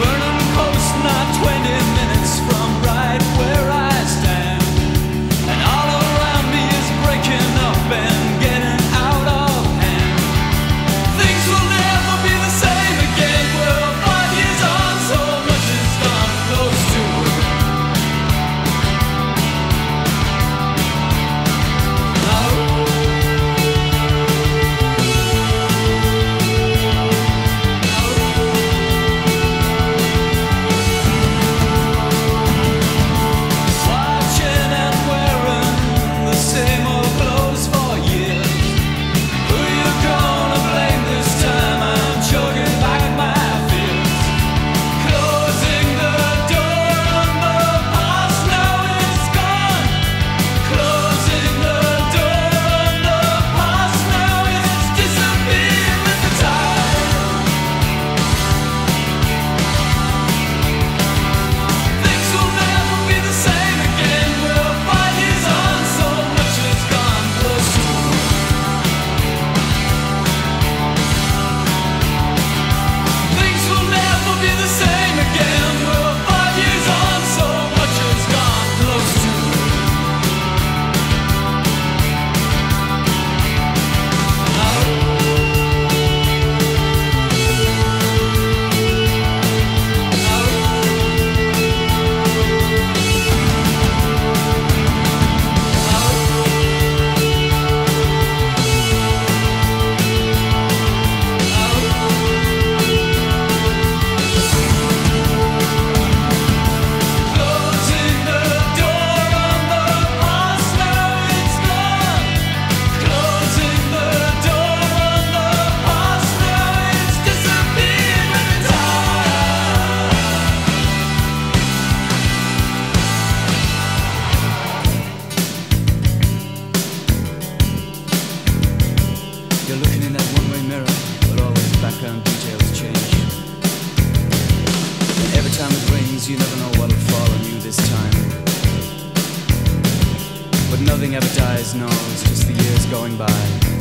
Burnham Coast, not 20 minutes from right where I stand. And all around me is breaking up and getting out of hand. Things will never be the same again. Well, 5 years on, so much has gone close to it. You never know what'll fall on you this time. But nothing ever dies, no, it's just the years going by.